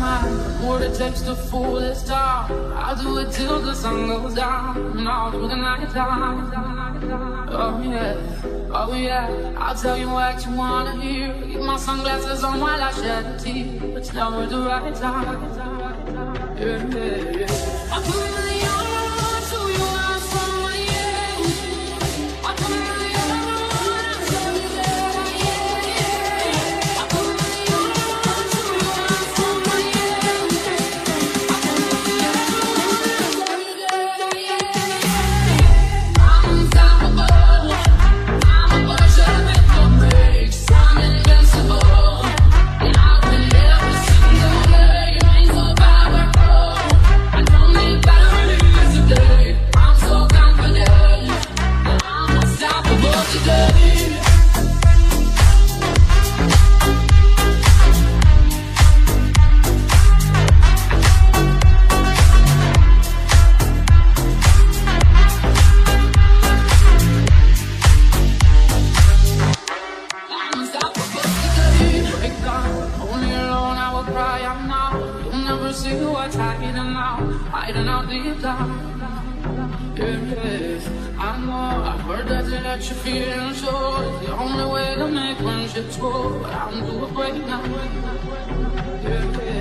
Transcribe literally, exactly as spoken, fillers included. time. What it takes to fool this time. I'll do it till the sun goes down and all through the night time. Oh yeah, oh yeah. I'll tell you what you wanna hear. Keep my sunglasses on while I shed a tear. But now we're the right time. Yeah, yeah, yeah. I'll put in the arms so you learn from my end. I'll put in the I'm too afraid now. Yeah, yeah.